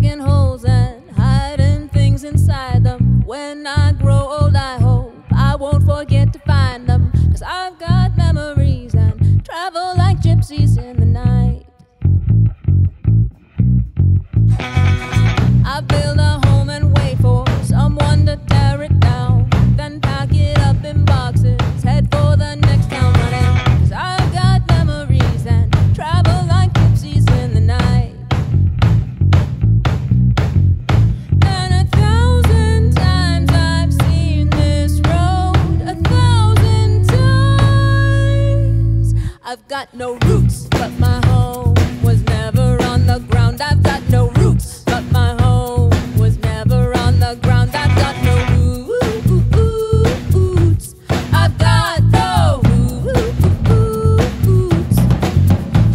digging holes and hiding things inside them. When I grow old, I hope I won't forget to find them, 'cause I've got memories and travel like gypsies in the night. I build a home and wait for someone to tear it down, then pack it up in boxes, head for the next town running, 'cause I've got memories and travel like gypsies in the night. And 1,000 times I've seen this road, 1,000 times. I've got no roots, but my home was never on the ground. I've got no roots, but my home was never on the ground. I've got no roots. I've got no roots.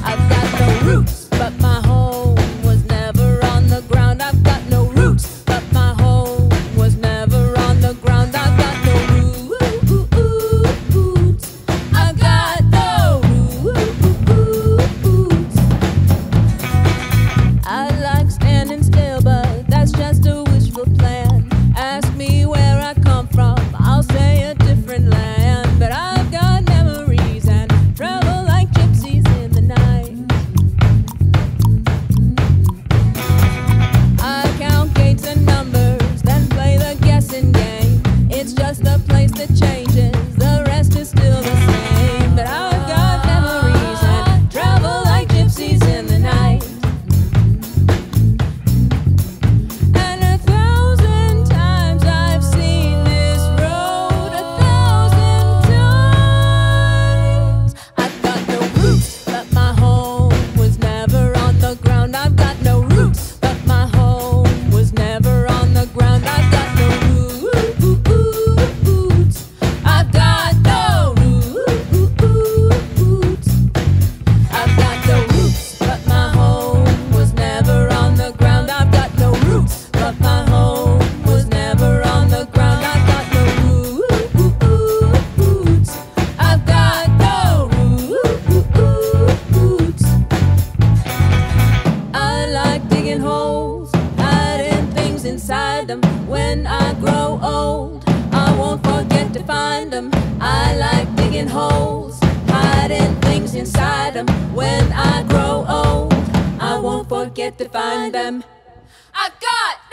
I've got no roots, but my home was never on the ground. I've got no roots, but my home was never on the ground. I've got no roots. I've got no roots. I like standing still, but that's just a wishful plan. Ask me where I come from, I'll say a different land. But I've got memories and travel like gypsies in the night. I count gates and numbers, then play the guessing game. It's just the place that changes, the rest is still the same. But I've got memories and travel like gypsies in the night. And 1,000 times I've seen this road, 1,000 times. I've got no roots, but my home was never on the ground. I've got no roots, but my home was never on the ground. I've got no roots. I've got no roots. I've got no roots, but my home was never on the ground. I've got no roots, but my home was never on the ground. I've got no roots. I've got no roots. I like digging holes, hiding things inside them. When I grow old, I won't forget to find them. I like digging holes, hiding things inside them. When I grow old, I won't forget to find them. I've got